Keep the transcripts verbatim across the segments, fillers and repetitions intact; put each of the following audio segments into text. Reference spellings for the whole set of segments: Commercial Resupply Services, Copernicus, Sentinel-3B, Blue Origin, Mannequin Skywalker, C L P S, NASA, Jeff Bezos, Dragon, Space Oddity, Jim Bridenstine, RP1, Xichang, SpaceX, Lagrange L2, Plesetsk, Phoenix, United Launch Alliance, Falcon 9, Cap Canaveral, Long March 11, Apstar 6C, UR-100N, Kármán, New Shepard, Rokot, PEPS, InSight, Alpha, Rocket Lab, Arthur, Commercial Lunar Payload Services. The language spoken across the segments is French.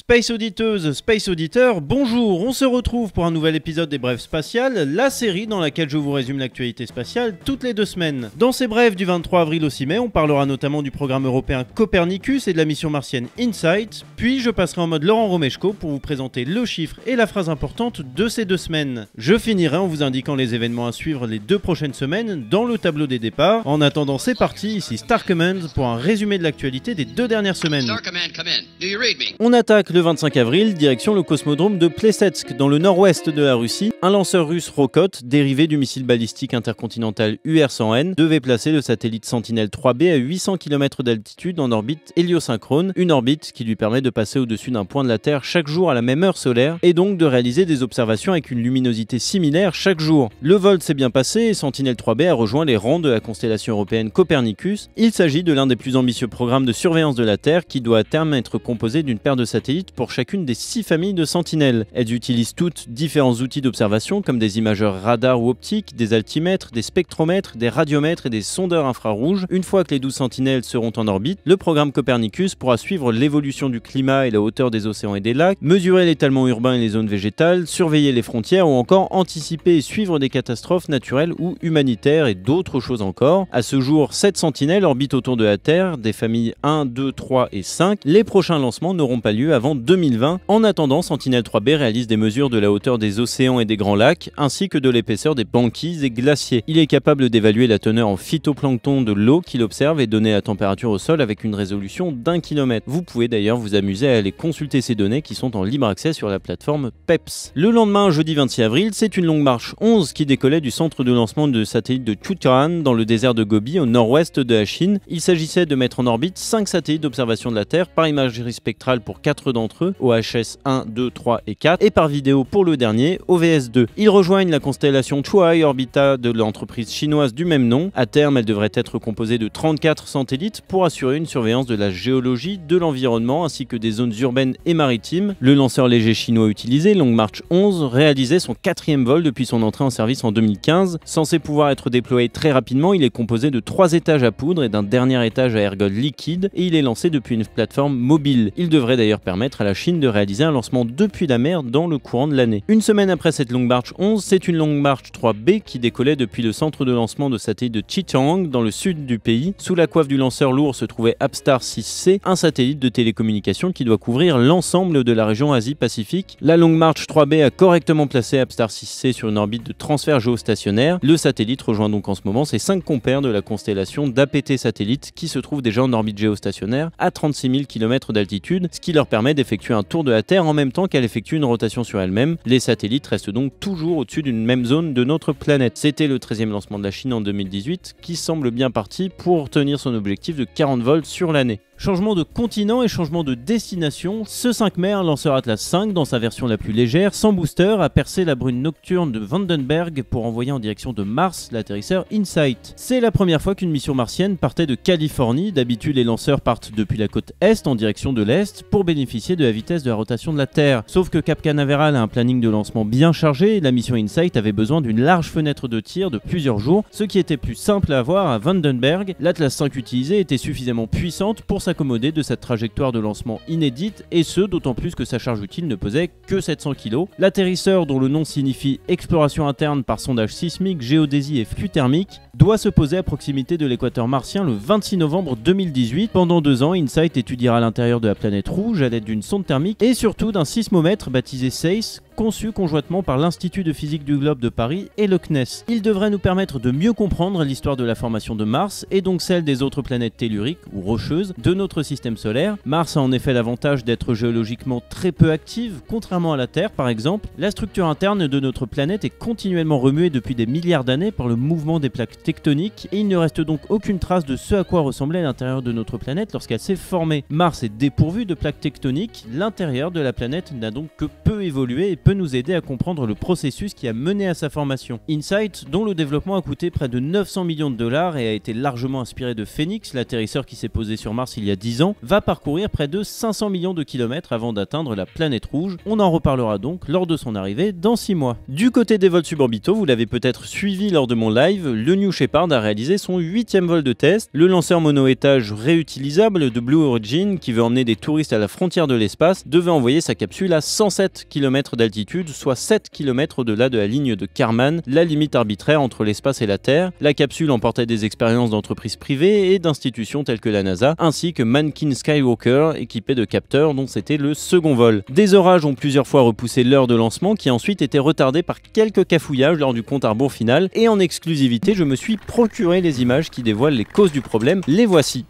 Space auditeuse, space auditeur, bonjour, on se retrouve pour un nouvel épisode des Brèves Spatiales, la série dans laquelle je vous résume l'actualité spatiale toutes les deux semaines. Dans ces brèves du vingt-trois avril au six mai, on parlera notamment du programme européen Copernicus et de la mission martienne InSight, puis je passerai en mode Laurent Romejko pour vous présenter le chiffre et la phrase importante de ces deux semaines. Je finirai en vous indiquant les événements à suivre les deux prochaines semaines dans le tableau des départs. En attendant, c'est parti, ici Star Command pour un résumé de l'actualité des deux dernières semaines. On attaque le vingt-cinq avril, direction le cosmodrome de Plesetsk, dans le nord-ouest de la Russie. Un lanceur russe Rokot, dérivé du missile ballistique intercontinental U R cent N, devait placer le satellite Sentinel trois B à huit cents kilomètres d'altitude en orbite héliosynchrone, une orbite qui lui permet de passer au-dessus d'un point de la Terre chaque jour à la même heure solaire, et donc de réaliser des observations avec une luminosité similaire chaque jour. Le vol s'est bien passé et Sentinel trois B a rejoint les rangs de la constellation européenne Copernicus. Il s'agit de l'un des plus ambitieux programmes de surveillance de la Terre, qui doit à terme être composé d'une paire de satellites pour chacune des six familles de sentinelles. Elles utilisent toutes différents outils d'observation comme des imageurs radars ou optiques, des altimètres, des spectromètres, des radiomètres et des sondeurs infrarouges. Une fois que les douze sentinelles seront en orbite, le programme Copernicus pourra suivre l'évolution du climat et la hauteur des océans et des lacs, mesurer l'étalement urbain et les zones végétales, surveiller les frontières ou encore anticiper et suivre des catastrophes naturelles ou humanitaires et d'autres choses encore. À ce jour, sept sentinelles orbitent autour de la Terre, des familles un, deux, trois et cinq. Les prochains lancements n'auront pas lieu avant deux mille vingt. En attendant, Sentinel trois B réalise des mesures de la hauteur des océans et des grands lacs, ainsi que de l'épaisseur des banquises et glaciers. Il est capable d'évaluer la teneur en phytoplancton de l'eau qu'il observe et donner la température au sol avec une résolution d'un kilomètre. Vous pouvez d'ailleurs vous amuser à aller consulter ces données qui sont en libre accès sur la plateforme PEPS. Le lendemain, jeudi vingt-six avril, c'est une Long March onze qui décollait du centre de lancement de satellite de Kármán dans le désert de Gobi au nord-ouest de la Chine. Il s'agissait de mettre en orbite cinq satellites d'observation de la Terre par imagerie spectrale pour quatre d'entre eux, O H S un, deux, trois et quatre, et par vidéo pour le dernier, O V S deux. Ils rejoignent la constellation Zhuhai Orbita de l'entreprise chinoise du même nom. À terme, elle devrait être composée de trente-quatre satellites pour assurer une surveillance de la géologie, de l'environnement ainsi que des zones urbaines et maritimes. Le lanceur léger chinois utilisé, Long March onze, réalisait son quatrième vol depuis son entrée en service en deux mille quinze. Censé pouvoir être déployé très rapidement, il est composé de trois étages à poudre et d'un dernier étage à ergols liquide, et il est lancé depuis une plateforme mobile. Il devrait d'ailleurs permettre à la Chine de réaliser un lancement depuis la mer dans le courant de l'année. Une semaine après cette Long March onze, c'est une Long March trois B qui décollait depuis le centre de lancement de satellite de Xichang dans le sud du pays. Sous la coiffe du lanceur lourd se trouvait Apstar six C, un satellite de télécommunication qui doit couvrir l'ensemble de la région Asie-Pacifique. La Long March trois B a correctement placé Apstar six C sur une orbite de transfert géostationnaire. Le satellite rejoint donc en ce moment ses cinq compères de la constellation d'A P T Satellite qui se trouve déjà en orbite géostationnaire à trente-six mille kilomètres d'altitude, ce qui leur permet d'effectuer un tour de la Terre en même temps qu'elle effectue une rotation sur elle-même. Les satellites restent donc toujours au-dessus d'une même zone de notre planète. C'était le treizième lancement de la Chine en deux mille dix-huit, qui semble bien parti pour tenir son objectif de quarante vols sur l'année. Changement de continent et changement de destination, ce cinq mai, un lanceur Atlas cinq, dans sa version la plus légère, sans booster, a percé la brume nocturne de Vandenberg pour envoyer en direction de Mars l'atterrisseur InSight. C'est la première fois qu'une mission martienne partait de Californie. D'habitude, les lanceurs partent depuis la côte est en direction de l'est pour bénéficier de la vitesse de la rotation de la Terre. Sauf que Cap Canaveral a un planning de lancement bien chargé et la mission InSight avait besoin d'une large fenêtre de tir de plusieurs jours, ce qui était plus simple à avoir à Vandenberg. L'Atlas cinq utilisé était suffisamment puissante pour s'accommoder de cette trajectoire de lancement inédite, et ce d'autant plus que sa charge utile ne pesait que sept cents kilos. L'atterrisseur, dont le nom signifie exploration interne par sondage sismique, géodésie et flux thermique, doit se poser à proximité de l'équateur martien le vingt-six novembre deux mille dix-huit. Pendant deux ans, InSight étudiera l'intérieur de la planète rouge à l'aide d'une sonde thermique et surtout d'un sismomètre baptisé S E I S, conçu conjointement par l'Institut de physique du globe de Paris et le C N E S. Il devrait nous permettre de mieux comprendre l'histoire de la formation de Mars et donc celle des autres planètes telluriques ou rocheuses de notre système solaire. Mars a en effet l'avantage d'être géologiquement très peu active, contrairement à la Terre par exemple. La structure interne de notre planète est continuellement remuée depuis des milliards d'années par le mouvement des plaques tectoniques et il ne reste donc aucune trace de ce à quoi ressemblait l'intérieur de notre planète lorsqu'elle s'est formée. Mars est dépourvue de plaques tectoniques, l'intérieur de la planète n'a donc que peu évolué et peut nous aider à comprendre le processus qui a mené à sa formation. InSight, dont le développement a coûté près de neuf cents millions de dollars et a été largement inspiré de Phoenix, l'atterrisseur qui s'est posé sur Mars il y a dix ans, va parcourir près de cinq cents millions de kilomètres avant d'atteindre la planète rouge. On en reparlera donc lors de son arrivée dans six mois. Du côté des vols suborbitaux, vous l'avez peut-être suivi lors de mon live, le New Shepard a réalisé son huitième vol de test, le lanceur mono-étage réutilisable de Blue Origin qui veut emmener des touristes à la frontière de l'espace devait envoyer sa capsule à cent sept kilomètres d'altitude, soit sept kilomètres au-delà de la ligne de Kármán, la limite arbitraire entre l'espace et la Terre. La capsule emportait des expériences d'entreprises privées et d'institutions telles que la NASA, ainsi que Mannequin Skywalker équipé de capteurs dont c'était le second vol. Des orages ont plusieurs fois repoussé l'heure de lancement qui a ensuite été retardée par quelques cafouillages lors du compte à rebours final, et en exclusivité je me suis procuré les images qui dévoilent les causes du problème, les voici.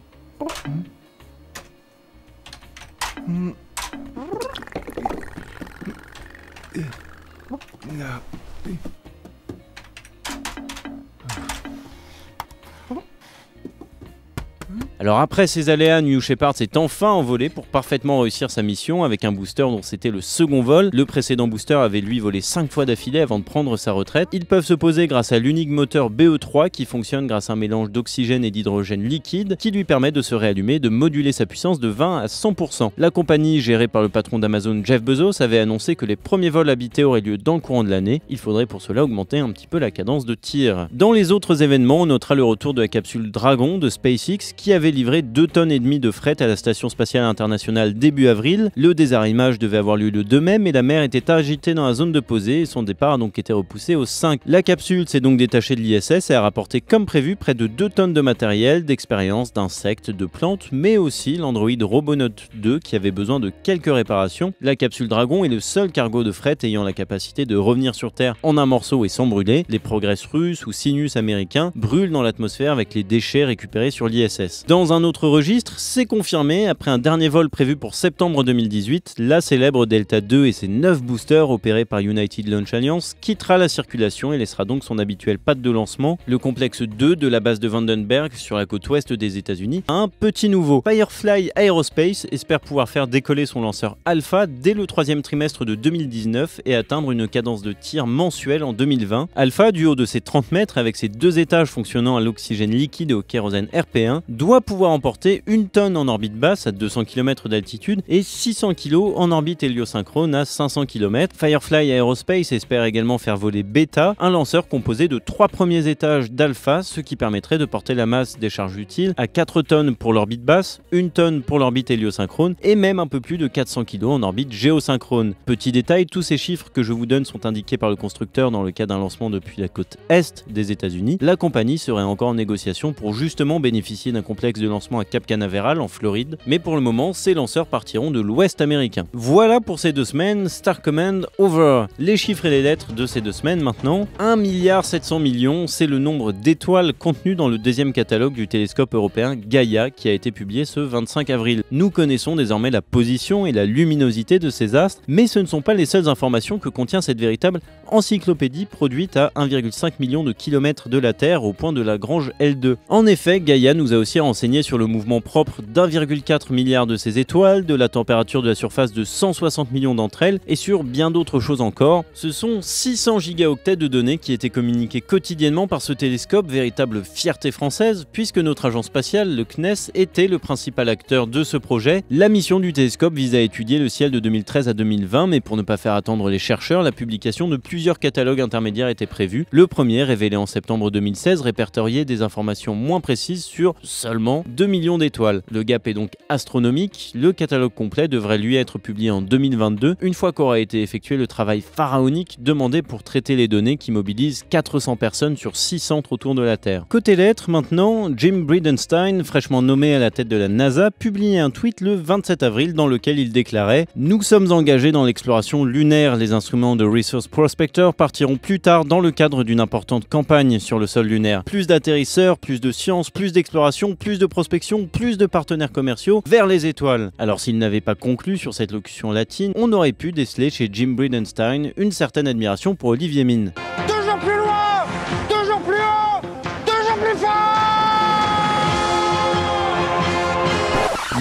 Alors après ces aléas, New Shepard s'est enfin envolé pour parfaitement réussir sa mission avec un booster dont c'était le second vol. Le précédent booster avait lui volé cinq fois d'affilée avant de prendre sa retraite. Ils peuvent se poser grâce à l'unique moteur B E trois qui fonctionne grâce à un mélange d'oxygène et d'hydrogène liquide qui lui permet de se réallumer et de moduler sa puissance de vingt à cent pour cent. La compagnie gérée par le patron d'Amazon Jeff Bezos avait annoncé que les premiers vols habités auraient lieu dans le courant de l'année. Il faudrait pour cela augmenter un petit peu la cadence de tir. Dans les autres événements, on notera le retour de la capsule Dragon de SpaceX qui avait livré deux tonnes et demie de fret à la station spatiale internationale début avril. Le désarrimage devait avoir lieu le deux mai, mais la mer était agitée dans la zone de posée et son départ a donc été repoussé au cinq. La capsule s'est donc détachée de l'I S S et a rapporté comme prévu près de deux tonnes de matériel, d'expériences, d'insectes, de plantes, mais aussi l'androïde Robonaut deux qui avait besoin de quelques réparations. La capsule Dragon est le seul cargo de fret ayant la capacité de revenir sur Terre en un morceau et sans brûler. Les Progress russes ou Sinus américains brûlent dans l'atmosphère avec les déchets récupérés sur l'I S S. Dans un autre registre, c'est confirmé, après un dernier vol prévu pour septembre deux mille dix-huit, la célèbre Delta deux et ses neuf boosters opérés par United Launch Alliance quittera la circulation et laissera donc son habituelle patte de lancement, le complexe deux de la base de Vandenberg sur la côte ouest des États-Unis. Un petit nouveau, Firefly Aerospace espère pouvoir faire décoller son lanceur Alpha dès le troisième trimestre de deux mille dix-neuf et atteindre une cadence de tir mensuelle en deux mille vingt. Alpha, du haut de ses trente mètres avec ses deux étages fonctionnant à l'oxygène liquide et au kérosène R P un, doit pouvoir emporter une tonne en orbite basse à deux cents kilomètres d'altitude et six cents kilos en orbite héliosynchrone à cinq cents kilomètres. Firefly Aerospace espère également faire voler Beta, un lanceur composé de trois premiers étages d'Alpha, ce qui permettrait de porter la masse des charges utiles à quatre tonnes pour l'orbite basse, une tonne pour l'orbite héliosynchrone et même un peu plus de quatre cents kilos en orbite géosynchrone. Petit détail, tous ces chiffres que je vous donne sont indiqués par le constructeur dans le cas d'un lancement depuis la côte est des États-Unis. La compagnie serait encore en négociation pour justement bénéficier d'un complexe de lancement à Cap Canaveral en Floride, mais pour le moment, ces lanceurs partiront de l'ouest américain. Voilà pour ces deux semaines, Star Command over. Les chiffres et les lettres de ces deux semaines maintenant, un milliard sept cents millions, c'est le nombre d'étoiles contenues dans le deuxième catalogue du télescope européen Gaia qui a été publié ce vingt-cinq avril. Nous connaissons désormais la position et la luminosité de ces astres, mais ce ne sont pas les seules informations que contient cette véritable encyclopédie produite à un virgule cinq million de kilomètres de la Terre au point de Lagrange L deux. En effet, Gaia nous a aussi renseigné sur le mouvement propre d'un virgule quatre milliard de ces étoiles, de la température de la surface de cent soixante millions d'entre elles et sur bien d'autres choses encore. Ce sont six cents gigaoctets de données qui étaient communiquées quotidiennement par ce télescope, véritable fierté française, puisque notre agence spatiale, le C N E S, était le principal acteur de ce projet. La mission du télescope vise à étudier le ciel de deux mille treize à deux mille vingt, mais pour ne pas faire attendre les chercheurs, la publication de plusieurs catalogues intermédiaires était prévue. Le premier, révélé en septembre deux mille seize, répertoriait des informations moins précises sur seulement deux millions d'étoiles. Le gap est donc astronomique. Le catalogue complet devrait lui être publié en deux mille vingt-deux, une fois qu'aura été effectué le travail pharaonique demandé pour traiter les données qui mobilisent quatre cents personnes sur six centres autour de la Terre. Côté lettres, maintenant, Jim Bridenstine, fraîchement nommé à la tête de la NASA, publiait un tweet le vingt-sept avril dans lequel il déclarait « Nous sommes engagés dans l'exploration lunaire. Les instruments de Resource Prospector partiront plus tard dans le cadre d'une importante campagne sur le sol lunaire. Plus d'atterrisseurs, plus de science, plus d'exploration, plus de prospection, plus de partenaires commerciaux vers les étoiles. » Alors s'il n'avait pas conclu sur cette locution latine, on aurait pu déceler chez Jim Bridenstine une certaine admiration pour Olivier Mine. Toujours plus loin, toujours plus haut, toujours plus fort.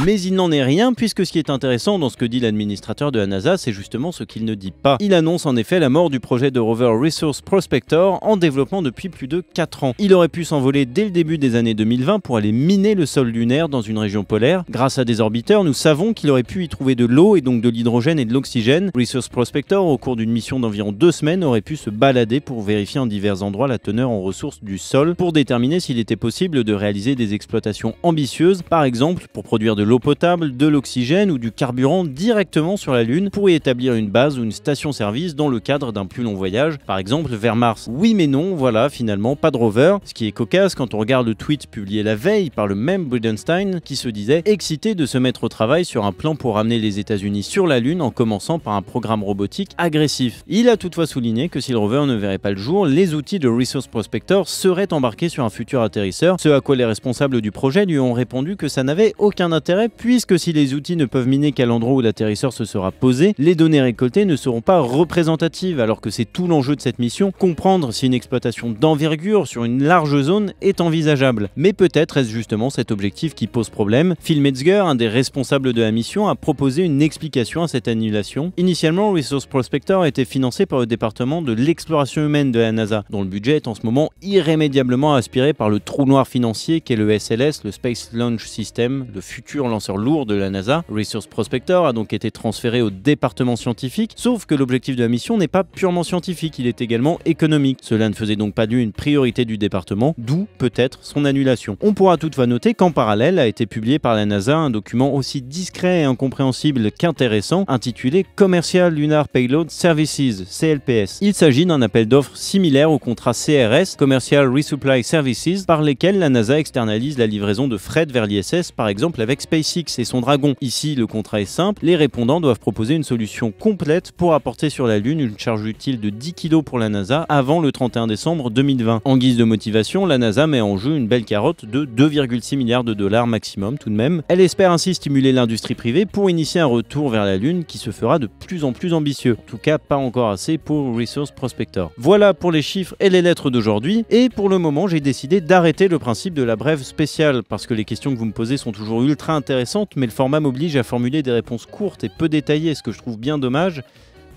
Mais il n'en est rien, puisque ce qui est intéressant dans ce que dit l'administrateur de la NASA, c'est justement ce qu'il ne dit pas. Il annonce en effet la mort du projet de rover Resource Prospector, en développement depuis plus de quatre ans. Il aurait pu s'envoler dès le début des années deux mille vingt pour aller miner le sol lunaire dans une région polaire. Grâce à des orbiteurs, nous savons qu'il aurait pu y trouver de l'eau et donc de l'hydrogène et de l'oxygène. Resource Prospector, au cours d'une mission d'environ deux semaines, aurait pu se balader pour vérifier en divers endroits la teneur en ressources du sol, pour déterminer s'il était possible de réaliser des exploitations ambitieuses, par exemple pour produire de l'eau potable, de l'oxygène ou du carburant directement sur la Lune, pour y établir une base ou une station-service dans le cadre d'un plus long voyage, par exemple vers Mars. Oui mais non, voilà, finalement pas de rover, ce qui est cocasse quand on regarde le tweet publié la veille par le même Bridenstine qui se disait excité de se mettre au travail sur un plan pour ramener les États-Unis sur la Lune en commençant par un programme robotique agressif. Il a toutefois souligné que si le rover ne verrait pas le jour, les outils de Resource Prospector seraient embarqués sur un futur atterrisseur, ce à quoi les responsables du projet lui ont répondu que ça n'avait aucun intérêt puisque si les outils ne peuvent miner qu'à l'endroit où l'atterrisseur se sera posé, les données récoltées ne seront pas représentatives, alors que c'est tout l'enjeu de cette mission, comprendre si une exploitation d'envergure sur une large zone est envisageable. Mais peut-être est-ce justement cet objectif qui pose problème. Phil Metzger, un des responsables de la mission, a proposé une explication à cette annulation. Initialement, Resource Prospector était financé par le département de l'exploration humaine de la NASA, dont le budget est en ce moment irrémédiablement aspiré par le trou noir financier qu'est le S L S, le Space Launch System, le futur lanceur lourd de la NASA. Resource Prospector a donc été transféré au département scientifique, sauf que l'objectif de la mission n'est pas purement scientifique, il est également économique. Cela ne faisait donc pas de lui une priorité du département, d'où peut-être son annulation. On pourra toutefois noter qu'en parallèle a été publié par la NASA un document aussi discret et incompréhensible qu'intéressant, intitulé Commercial Lunar Payload Services, C L P S. Il s'agit d'un appel d'offres similaire au contrat C R S, Commercial Resupply Services, par lesquels la NASA externalise la livraison de fret vers l'I S S, par exemple avec SpaceX et son Dragon. Ici, le contrat est simple, les répondants doivent proposer une solution complète pour apporter sur la Lune une charge utile de dix kilos pour la NASA avant le trente et un décembre deux mille vingt. En guise de motivation, la NASA met en jeu une belle carotte de deux virgule six milliards de dollars maximum tout de même. Elle espère ainsi stimuler l'industrie privée pour initier un retour vers la Lune qui se fera de plus en plus ambitieux. En tout cas, pas encore assez pour Resource Prospector. Voilà pour les chiffres et les lettres d'aujourd'hui, et pour le moment, j'ai décidé d'arrêter le principe de la brève spéciale, parce que les questions que vous me posez sont toujours ultra intéressantes, mais le format m'oblige à formuler des réponses courtes et peu détaillées, ce que je trouve bien dommage.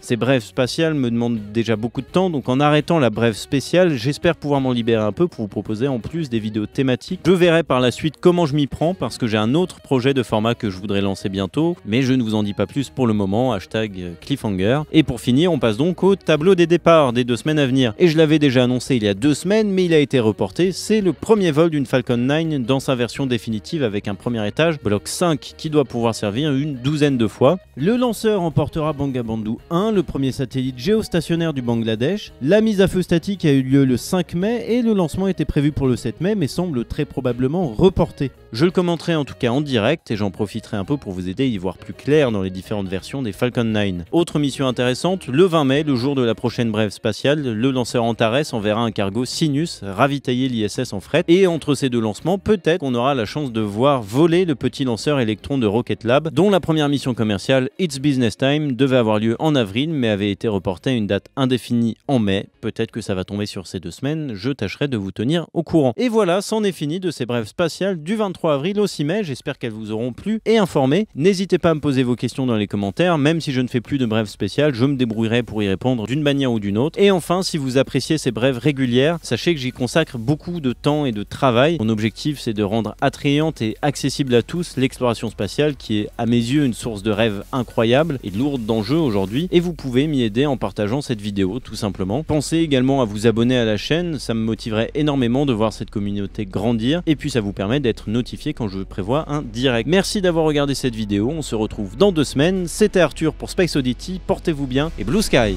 Ces brèves spatiales me demandent déjà beaucoup de temps, donc en arrêtant la brève spéciale, j'espère pouvoir m'en libérer un peu pour vous proposer en plus des vidéos thématiques. Je verrai par la suite comment je m'y prends, parce que j'ai un autre projet de format que je voudrais lancer bientôt, mais je ne vous en dis pas plus pour le moment, hashtag cliffhanger. Et pour finir, on passe donc au tableau des départs des deux semaines à venir. Et je l'avais déjà annoncé il y a deux semaines, mais il a été reporté, c'est le premier vol d'une Falcon neuf dans sa version définitive avec un premier étage, bloc cinq, qui doit pouvoir servir une douzaine de fois. Le lanceur emportera Bangabandhu un, le premier satellite géostationnaire du Bangladesh. La mise à feu statique a eu lieu le cinq mai et le lancement était prévu pour le sept mai mais semble très probablement reporté. Je le commenterai en tout cas en direct et j'en profiterai un peu pour vous aider à y voir plus clair dans les différentes versions des Falcon neuf. Autre mission intéressante, le vingt mai, le jour de la prochaine brève spatiale, le lanceur Antares enverra un cargo Sinus ravitailler l'I S S en fret, et entre ces deux lancements, peut-être qu'on aura la chance de voir voler le petit lanceur Electron de Rocket Lab, dont la première mission commerciale, It's Business Time, devait avoir lieu en avril mais avait été reporté à une date indéfinie en mai. Peut-être que ça va tomber sur ces deux semaines, je tâcherai de vous tenir au courant. Et voilà, c'en est fini de ces brèves spatiales du vingt-trois avril au six mai, j'espère qu'elles vous auront plu et informé. N'hésitez pas à me poser vos questions dans les commentaires, même si je ne fais plus de brèves spéciales, je me débrouillerai pour y répondre d'une manière ou d'une autre. Et enfin, si vous appréciez ces brèves régulières, sachez que j'y consacre beaucoup de temps et de travail. Mon objectif, c'est de rendre attrayante et accessible à tous l'exploration spatiale, qui est à mes yeux une source de rêve incroyable et lourde d'enjeux aujourd'hui. Et vous Vous pouvez m'y aider en partageant cette vidéo tout simplement. Pensez également à vous abonner à la chaîne, ça me motiverait énormément de voir cette communauté grandir et puis ça vous permet d'être notifié quand je prévois un direct. Merci d'avoir regardé cette vidéo, on se retrouve dans deux semaines, c'était Arthur pour Space Oddity, portez-vous bien et Blue Sky!